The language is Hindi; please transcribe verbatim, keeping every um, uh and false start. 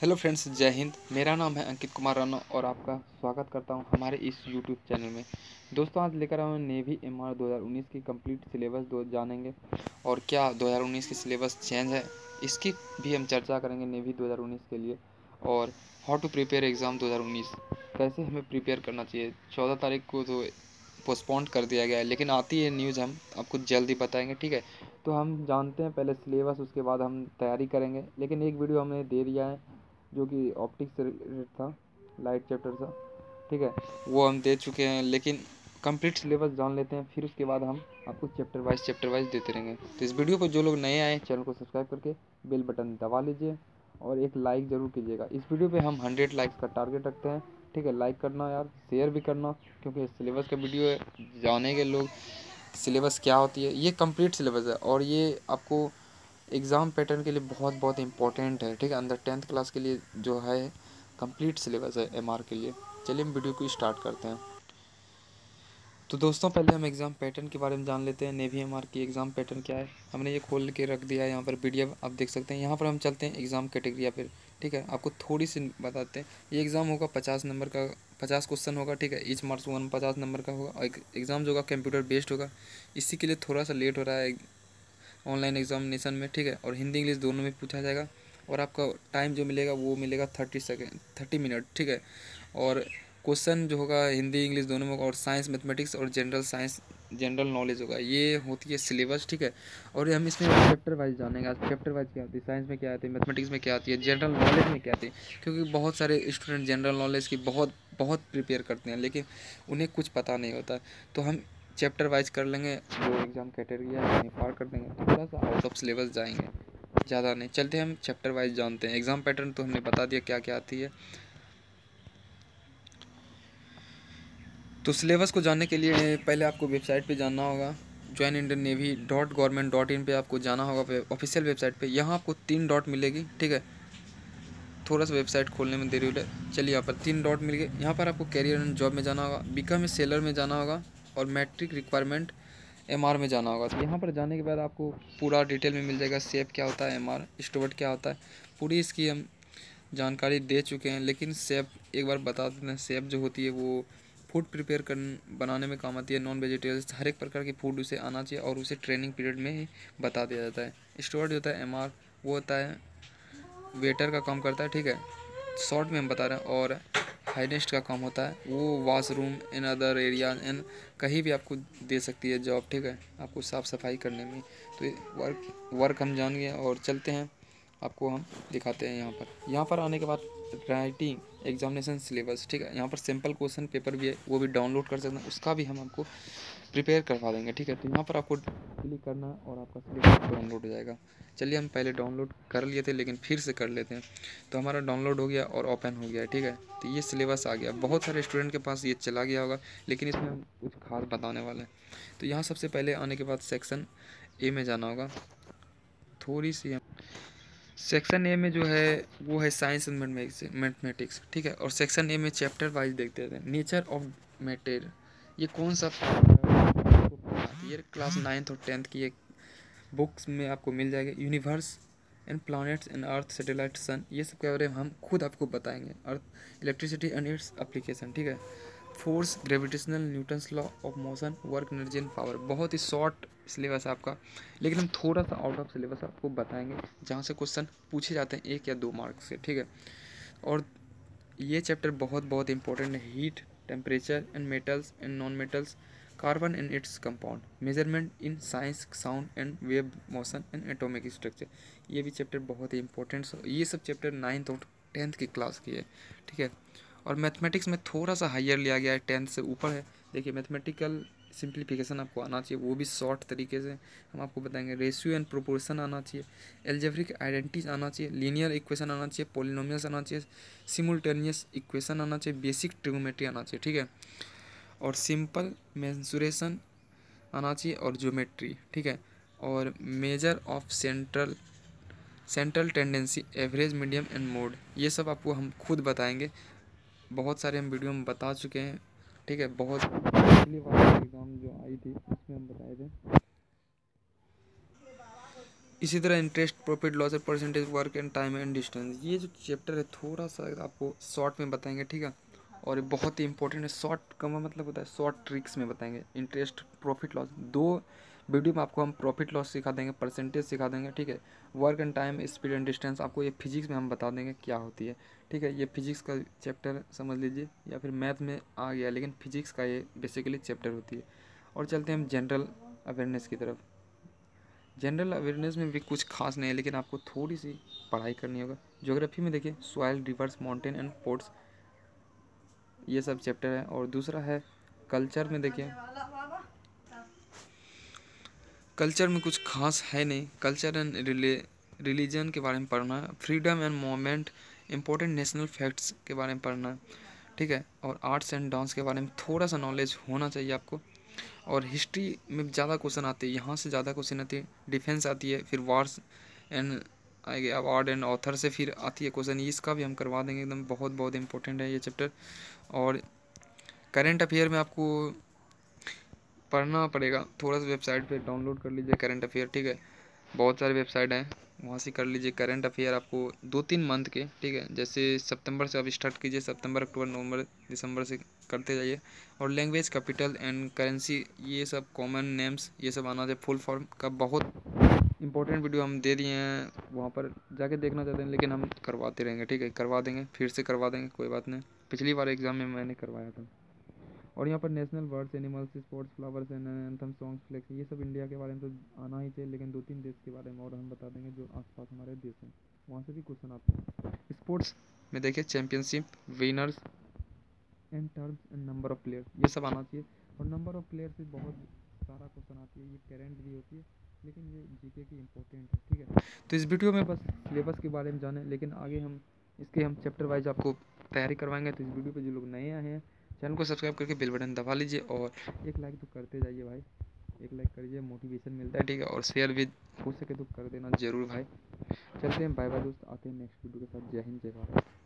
हेलो फ्रेंड्स, जय हिंद। मेरा नाम है अंकित कुमार राणा और आपका स्वागत करता हूं हमारे इस यूट्यूब चैनल में। दोस्तों, आज लेकर आया हूं नेवी एमआर दो हज़ार उन्नीस की कंप्लीट सिलेबस दो जानेंगे और क्या दो हज़ार उन्नीस की सिलेबस चेंज है इसकी भी हम चर्चा करेंगे नेवी दो हज़ार उन्नीस के लिए। और हाउ टू प्रिपेयर एग्ज़ाम दो हज़ार उन्नीस, कैसे हमें प्रिपेयर करना चाहिए। चौदह तारीख को तो पोस्टपोन्ड कर दिया गया है, लेकिन आती है न्यूज़ हम आपको जल्दी बताएंगे, ठीक है। तो हम जानते हैं पहले सिलेबस, उसके बाद हम तैयारी करेंगे। लेकिन एक वीडियो हमने दे दिया है जो कि ऑप्टिक्स से रिलेटेड था, लाइट चैप्टर था, ठीक है, वो हम दे चुके हैं। लेकिन कंप्लीट सिलेबस जान लेते हैं, फिर उसके बाद हम आपको चैप्टर वाइज चैप्टर वाइज देते रहेंगे। तो इस वीडियो पर जो लोग नए आए, चैनल को सब्सक्राइब करके बेल बटन दबा लीजिए और एक लाइक ज़रूर कीजिएगा। इस वीडियो पे हम हंड्रेड लाइक्स का टारगेट रखते हैं, ठीक है। लाइक करना यार, शेयर भी करना, क्योंकि सिलेबस का वीडियो है, जानेंगे लोग सिलेबस क्या होती है। ये कम्प्लीट सिलेबस है और ये आपको एग्ज़ाम पैटर्न के लिए बहुत बहुत इंपॉर्टेंट है, ठीक है। अंदर टेंथ क्लास के लिए जो है कंप्लीट सिलेबस है एमआर के लिए। चलिए हम वीडियो को स्टार्ट करते हैं। तो दोस्तों, पहले हम एग्ज़ाम पैटर्न के बारे में जान लेते हैं। नेवी एमआर की एग्ज़ाम पैटर्न क्या है, हमने ये खोल के रख दिया है। यहाँ पर पीडीएफ आप देख सकते हैं। यहाँ पर हम चलते हैं एग्ज़ाम कैटेगरी पर, ठीक है। आपको थोड़ी सी बताते हैं। ये एग्ज़ाम होगा पचास नंबर का, पचास क्वेश्चन होगा, ठीक है। ईच मार्क्स वन पचास नंबर का होगा। एग्ज़ाम जो होगा कंप्यूटर बेस्ड होगा, इसी के लिए थोड़ा सा लेट हो रहा है ऑनलाइन एग्जामिनेशन में, ठीक है। और हिंदी इंग्लिश दोनों में पूछा जाएगा। और आपका टाइम जो मिलेगा वो मिलेगा थर्टी सेकेंड थर्टी मिनट, ठीक है। और क्वेश्चन जो होगा हिंदी इंग्लिश दोनों में, और साइंस मैथमेटिक्स और जनरल साइंस जनरल नॉलेज होगा। ये होती है सिलेबस, ठीक है। और हम इसमें चैप्टर वाइज जानेंगे, चैप्टर वाइज क्या होती है, साइंस में क्या आती है, मैथमेटिक्स में क्या आती है, जनरल नॉलेज में क्या आती है। क्योंकि बहुत सारे स्टूडेंट जनरल नॉलेज की बहुत बहुत प्रिपेयर करते हैं, लेकिन उन्हें कुछ पता नहीं होता। तो हम चैप्टर वाइज कर लेंगे, जो एग्ज़ाम कैटेगरी है पार कर देंगे, थोड़ा सा आउट ऑफ सिलेबस जाएंगे, ज़्यादा नहीं। चलते हम चैप्टर वाइज जानते हैं। एग्ज़ाम पैटर्न तो हमने बता दिया क्या क्या आती है। तो सिलेबस को जानने के लिए पहले आपको वेबसाइट पे जाना होगा, join Indian Navy dot government dot in पर आपको जाना होगा, ऑफिशियल वेबसाइट पर। यहाँ आपको तीन डॉट मिलेगी, ठीक है। थोड़ा सा वेबसाइट खोलने में देरी हो जाए। चलिए, यहाँ पर तीन डॉट मिल गए। यहाँ पर आपको कैरियर एंड जॉब में जाना होगा, बीकॉम में सेलर में जाना होगा और मैट्रिक रिक्वायरमेंट एमआर में जाना होगा। तो यहाँ पर जाने के बाद आपको पूरा डिटेल में मिल जाएगा। सेफ क्या होता है, एमआर स्टोवर्ड क्या होता है, पूरी इसकी हम जानकारी दे चुके हैं। लेकिन सेफ एक बार बता देते हैं। सेफ जो होती है वो फूड प्रिपेयर कर बनाने में काम आती है। नॉन वेजिटेरियंस हर एक प्रकार की फूड उसे आना चाहिए और उसे ट्रेनिंग पीरियड में ही बता दिया जाता है। स्टोवर्ड जो होता है एमआर, वो होता है वेटर का काम करता है, ठीक है, शॉर्ट में हम बता रहे हैं। और हाइनेस्ट का काम होता है, वो वाशरूम इन अदर एरिया इन कहीं भी आपको दे सकती है जॉब, ठीक है, आपको साफ़ सफाई करने में। तो वर्क वर्क हम जान गए और चलते हैं, आपको हम दिखाते हैं। यहाँ पर यहाँ पर आने के बाद राइटिंग एग्जामिनेशन सिलेबस, ठीक है। यहाँ पर सिंपल क्वेश्चन पेपर भी है, वो भी डाउनलोड कर सकते हैं, उसका भी हम आपको प्रिपेयर करवा देंगे, ठीक है। तो यहाँ पर आपको क्लिक करना है और आपका सिलेबस डाउनलोड हो जाएगा। चलिए, हम पहले डाउनलोड कर लिए थे लेकिन फिर से कर लेते हैं। तो हमारा डाउनलोड हो गया और ओपन हो गया, ठीक है। तो ये सिलेबस आ गया। बहुत सारे स्टूडेंट के पास ये चला गया होगा, लेकिन इसमें हम कुछ खास बताने वाले हैं। तो यहाँ सबसे पहले आने के बाद सेक्शन ए में जाना होगा। थोड़ी सी सेक्शन ए में जो है वो है साइंस एंड मैथमेटिक्स, ठीक है। और सेक्शन ए में चैप्टर वाइज देखते हैं। नेचर ऑफ मैटर, ये कौन सा है, ये क्लास नाइन्थ और टेंथ की एक बुक्स में आपको मिल जाएगा। Universe and planets and earth satellite sun, ये सब के बारे में हम खुद आपको बताएंगे। Earth electricity and its application, ठीक है। Force gravitational Newton's law of motion work energy and power, बहुत ही शॉर्ट सिलेबस है आपका, लेकिन हम थोड़ा सा आउट ऑफ सिलेबस आपको बताएंगे, जहाँ से क्वेश्चन पूछे जाते हैं एक या दो मार्क्स से, ठीक है। और ये चैप्टर बहुत बहुत इंपॉर्टेंट है। Heat temperature and metals and non metals, carbon and its compound, measurement in science sound and wave motion and atomic structure, ये भी चैप्टर बहुत ही इंपॉर्टेंट। ये सब चैप्टर नाइन्थ और टेंथ की क्लास की है, ठीक है। और मैथमेटिक्स में थोड़ा सा हायर लिया गया है, टेंथ से ऊपर है। देखिए, मैथमेटिकल सिंप्लीफिकेशन आपको आना चाहिए, वो भी शॉर्ट तरीके से हम आपको बताएंगे। रेशियो एंड प्रोपोर्शन आना चाहिए, एल्जेब्रिक आइडेंटिटीज आना चाहिए, लीनियर इक्वेशन आना चाहिए, पॉलिनोमियल्स आना चाहिए, सिमुलटेनियस इक्वेशन आना चाहिए, बेसिक ट्रिगोमेट्री आना चाहिए, ठीक है। और सिंपल मेंसुरेशन आना चाहिए और ज्योमेट्री, ठीक है। और measure of central central tendency, average medium and mode, ये सब आपको हम खुद बताएंगे। बहुत सारे हम वीडियो में बता चुके हैं, ठीक है। बहुत पिछली बार एग्ज़ाम जो आई थी उसमें हम बताए थे। इसी तरह interest, profit, loss, percentage, work and time and distance, ये जो चैप्टर है थोड़ा सा आपको शॉर्ट में बताएंगे, ठीक है। और ये बहुत ही इंपॉर्टेंट है। शॉर्ट का मतलब होता है शॉर्ट ट्रिक्स में बताएंगे। इंटरेस्ट, प्रॉफिट, लॉस, दो वीडियो में आपको हम प्रॉफिट लॉस सिखा देंगे, परसेंटेज सिखा देंगे, ठीक है। Work and time, speed and distance, आपको ये फिजिक्स में हम बता देंगे क्या होती है, ठीक है। ये फिजिक्स का चैप्टर समझ लीजिए, या फिर मैथ में आ गया, लेकिन फिजिक्स का ये बेसिकली चैप्टर होती है। और चलते हैं हम जनरल अवेयरनेस की तरफ। जनरल अवेयरनेस में भी कुछ खास नहीं है, लेकिन आपको थोड़ी सी पढ़ाई करनी होगा। ज्योग्राफी में देखिए soil, rivers, mountain and ports, ये सब चैप्टर है। और दूसरा है कल्चर में, देखिए कल्चर में कुछ खास है नहीं। कल्चर एंड रिलीजन के बारे में पढ़ना, freedom and movement, important national facts के बारे में पढ़ना, ठीक है। और आर्ट्स एंड डांस के बारे में थोड़ा सा नॉलेज होना चाहिए आपको। और हिस्ट्री में ज़्यादा क्वेश्चन आते हैं, यहाँ से ज़्यादा क्वेश्चन आते हैं। डिफेंस आती है, फिर वार्स एंड आएगी, अवार्ड एंड ऑथर से फिर आती है क्वेश्चन, इसका भी हम करवा देंगे एकदम, बहुत बहुत इंपॉर्टेंट है ये चैप्टर। और करेंट अफेयर में आपको पढ़ना पड़ेगा थोड़ा सा, वेबसाइट पे डाउनलोड कर लीजिए करंट अफेयर, ठीक है। बहुत सारे वेबसाइट हैं, वहाँ से कर लीजिए करंट अफेयर आपको दो तीन मंथ के, ठीक है। जैसे सितंबर से आप स्टार्ट कीजिए, सितंबर, अक्टूबर, नवंबर, दिसंबर से करते जाइए। और लैंग्वेज, कैपिटल एंड करेंसी, ये सब कॉमन नेम्स, ये सब आना चाहिए। फुल फॉर्म का बहुत इंपॉर्टेंट वीडियो हम दे दिए हैं, वहाँ पर जाके देखना चाहते हैं, लेकिन हम करवाते रहेंगे, ठीक है। करवा देंगे, फिर से करवा देंगे, कोई बात नहीं। पिछली बार एग्ज़ाम में मैंने करवाया था। और यहाँ पर national words, animals, sports, flowers and anthem, songs, flags, ये सब इंडिया के बारे में तो आना ही चाहिए, लेकिन दो तीन देश के बारे में और हम बता देंगे जो आसपास हमारे देश हैं, वहाँ से भी क्वेश्चन आते हैं। स्पोर्ट्स में देखिए championship, winners and terms and number of players, ये सब आना चाहिए। और नंबर ऑफ प्लेयर्स से बहुत सारा क्वेश्चन आती है, ये करंट भी होती है, लेकिन ये जीके की इम्पोर्टेंट है, ठीक है। तो इस वीडियो में बस सिलेबस के बारे में जाने, लेकिन आगे हम इसके हम चैप्टर वाइज आपको तैयारी करवाएंगे। तो इस वीडियो पर जो लोग नए आए हैं, चैनल को सब्सक्राइब करके बेल बटन दबा लीजिए, और एक लाइक तो करते जाइए भाई, एक लाइक करिए, मोटिवेशन मिलता है, ठीक है। और शेयर भी हो सके तो कर देना ज़रूर भाई। चलते हैं, बाय बाय दोस्त, आते हैं नेक्स्ट वीडियो के साथ। जय हिंद, जय भारत।